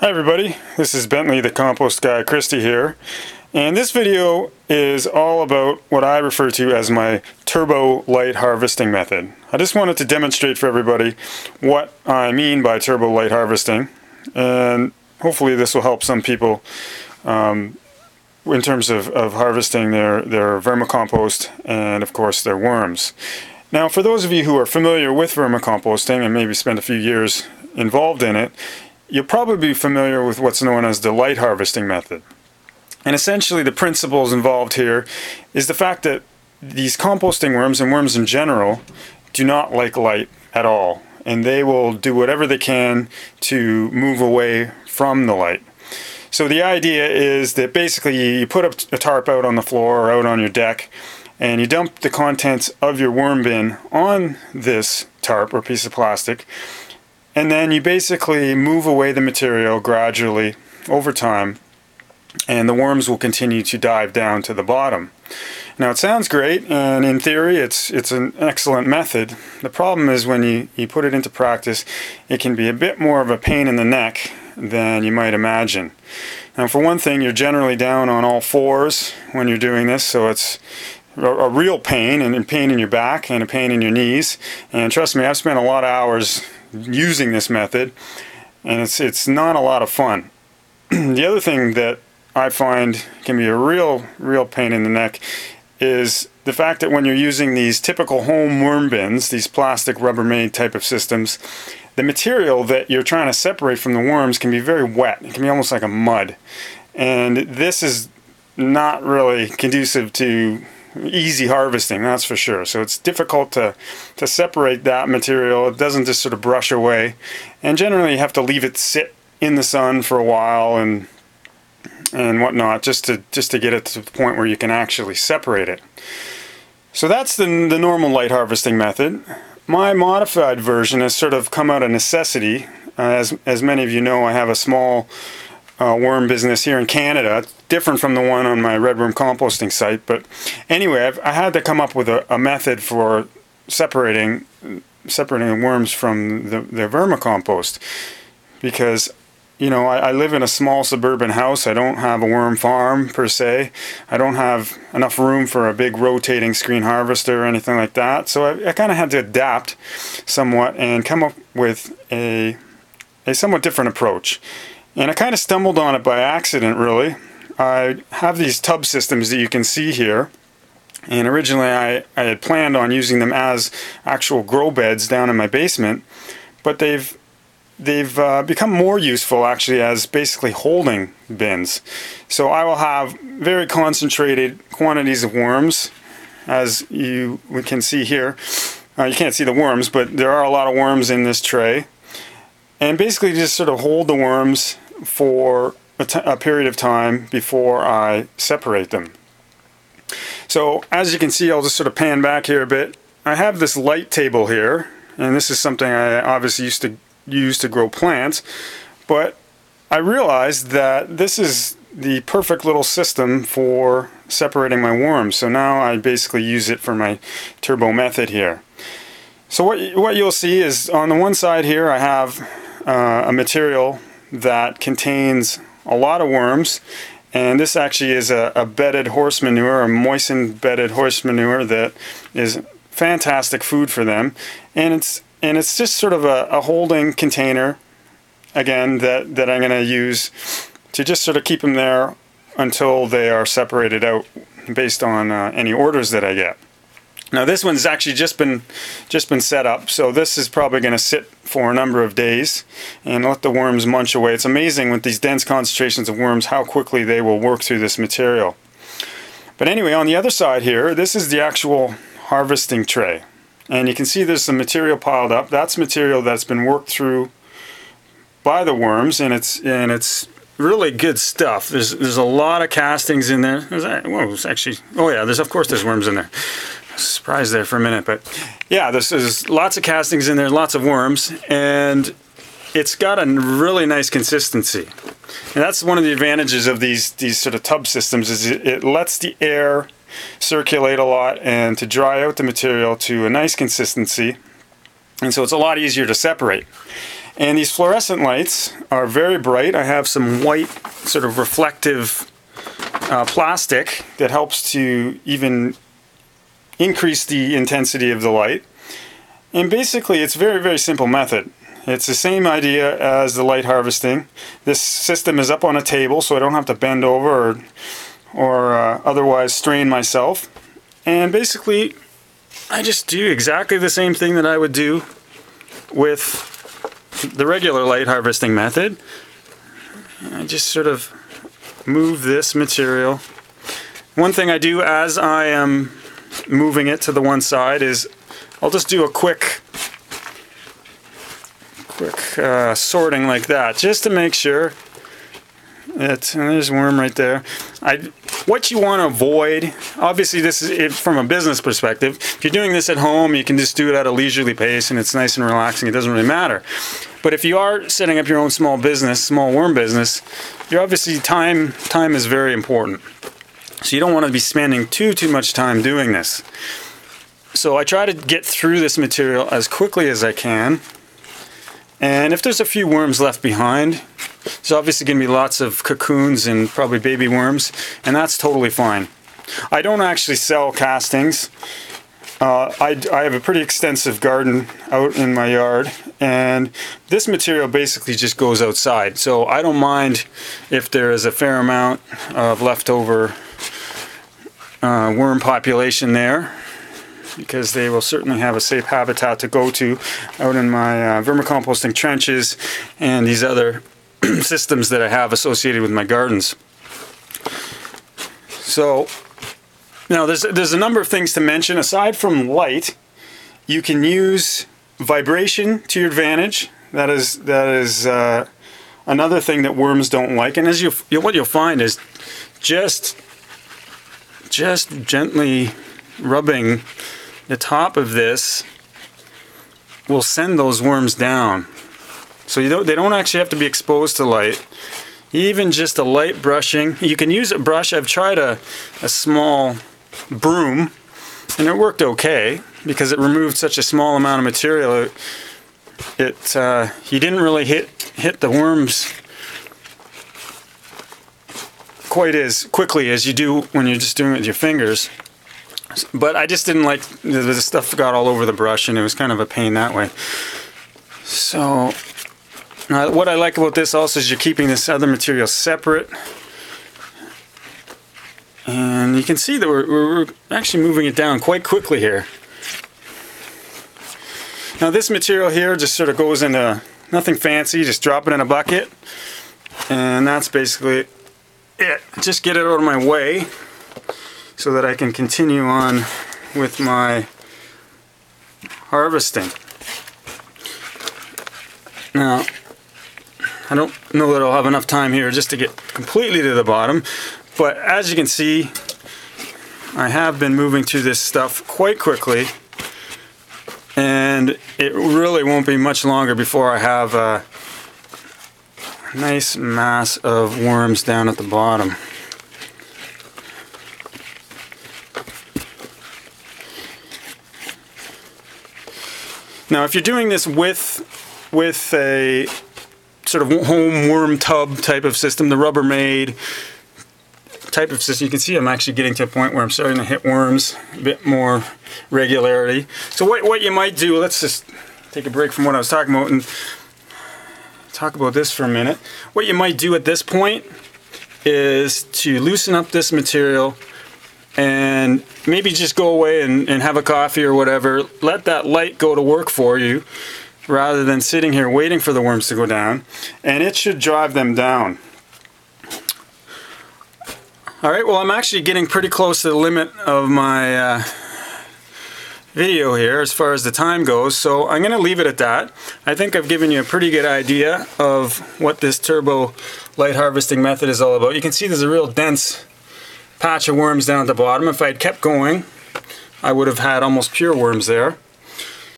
Hi everybody, this is Bentley, the Compost Guy, Christy here, and this video is all about what I refer to as my Turbo Light Harvesting Method. I just wanted to demonstrate for everybody what I mean by Turbo Light Harvesting, and hopefully this will help some people in terms of harvesting their vermicompost and of course their worms. Now for those of you who are familiar with vermicomposting and maybe spend a few years involved in it, you'll probably be familiar with what's known as the light harvesting method. And essentially the principles involved here is the fact that these composting worms and worms in general do not like light at all, and they will do whatever they can to move away from the light. So the idea is that basically you put a tarp out on the floor or out on your deck, and you dump the contents of your worm bin on this tarp or piece of plastic, and then you basically move away the material gradually over time, and the worms will continue to dive down to the bottom. Now it sounds great, and in theory it's an excellent method. The problem is when you put it into practice, it can be a bit more of a pain in the neck than you might imagine. Now for one thing, you're generally down on all fours when you're doing this, so it's a real pain, and a pain in your back and a pain in your knees. And trust me, I've spent a lot of hours using this method, and it's not a lot of fun. The other thing that I find can be a real pain in the neck is the fact that when you're using these typical home worm bins, these plastic Rubbermaid type of systems, the material that you're trying to separate from the worms can be very wet. It can be almost like a mud, and this is not really conducive to easy harvesting, that's for sure. So it's difficult to separate that material. It doesn't just sort of brush away, and generally you have to leave it sit in the sun for a while and whatnot just to get it to the point where you can actually separate it. So that's the normal light harvesting method. My modified version has sort of come out of necessity. As many of you know, I have a small worm business here in Canada, different from the one on my RedWorm composting site. But anyway, I had to come up with a method for separating worms from their vermicompost, because you know I live in a small suburban house. I don't have a worm farm per se. I don't have enough room for a big rotating screen harvester or anything like that. So I kind of had to adapt somewhat and come up with a somewhat different approach. And I kind of stumbled on it by accident, really. I have these tub systems that you can see here, and originally I had planned on using them as actual grow beds down in my basement, but they've become more useful actually as basically holding bins. So I will have very concentrated quantities of worms, as we can see here. You can't see the worms, but there are a lot of worms in this tray, and basically just sort of hold the worms for a period of time before I separate them. So as you can see, I'll just sort of pan back here a bit. I have this light table here, and this is something I obviously used to use to grow plants, but I realized that this is the perfect little system for separating my worms. So now I basically use it for my turbo method here. So what you'll see is on the one side here I have a material that contains a lot of worms, and this actually is a bedded horse manure, a moistened bedded horse manure that is fantastic food for them, and it's just sort of a holding container again that I'm going to use to just sort of keep them there until they are separated out based on any orders that I get. Now this one's actually just been set up, so this is probably going to sit for a number of days and let the worms munch away. It's amazing with these dense concentrations of worms how quickly they will work through this material. But anyway, on the other side here, this is the actual harvesting tray, and you can see there's some material piled up. That's material that's been worked through by the worms, and it's really good stuff. There's a lot of castings in there. There's of course there's worms in there. Surprised there for a minute, but yeah, there's lots of castings in there, lots of worms, and it's got a really nice consistency. And that's one of the advantages of these sort of tub systems, is it lets the air circulate a lot and to dry out the material to a nice consistency, and so it's a lot easier to separate. And these fluorescent lights are very bright. I have some white sort of reflective plastic that helps to even increase the intensity of the light. And basically it's a very, very simple method. It's the same idea as the light harvesting. This system is up on a table, so I don't have to bend over or otherwise strain myself. And basically, I just do exactly the same thing that I would do with the regular light harvesting method. I just sort of move this material. One thing I do as I am moving it to the one side is I'll just do a quick sorting like that, just to make sure that, and there's a worm right there. What you want to avoid, obviously this is it, from a business perspective. If you're doing this at home, you can just do it at a leisurely pace and it's nice and relaxing, it doesn't really matter. But if you are setting up your own small business, small worm business, you're obviously time is very important. So you don't want to be spending too much time doing this. So I try to get through this material as quickly as I can. And if there's a few worms left behind, there's obviously going to be lots of cocoons and probably baby worms, and that's totally fine. I don't actually sell castings. I have a pretty extensive garden out in my yard, and this material basically just goes outside. So I don't mind if there is a fair amount of leftover worm population there, because they will certainly have a safe habitat to go to out in my vermicomposting trenches and these other systems that I have associated with my gardens. So now there's a number of things to mention. Aside from light, you can use vibration to your advantage. That is another thing that worms don't like. And as what you'll find is just gently rubbing the top of this will send those worms down. So they don't actually have to be exposed to light. Even just a light brushing, you can use a brush. I've tried a small broom and it worked okay because it removed such a small amount of material. You didn't really hit the worms quite as quickly as you do when you're just doing it with your fingers. But I just didn't like, the stuff got all over the brush and it was kind of a pain that way. So what I like about this also is you're keeping this other material separate. And you can see that we're actually moving it down quite quickly here. Now this material here just sort of goes into nothing fancy, just drop it in a bucket. And that's basically it. Just get it out of my way so that I can continue on with my harvesting. Now, I don't know that I'll have enough time here just to get completely to the bottom, but as you can see, I have been moving through this stuff quite quickly, and it really won't be much longer before I have a nice mass of worms down at the bottom. Now, if you're doing this with a sort of home worm tub type of system, the Rubbermaid type of system, you can see I'm actually getting to a point where I'm starting to hit worms a bit more regularity. So what you might do, let's just take a break from what I was talking about and talk about this for a minute. What you might do at this point is to loosen up this material and maybe just go away and have a coffee or whatever. Let that light go to work for you rather than sitting here waiting for the worms to go down, and it should drive them down. Alright, well, I'm actually getting pretty close to the limit of my video here as far as the time goes, so I'm going to leave it at that. I think I've given you a pretty good idea of what this turbo light harvesting method is all about. You can see there's a real dense patch of worms down at the bottom. If I had kept going, I would have had almost pure worms there.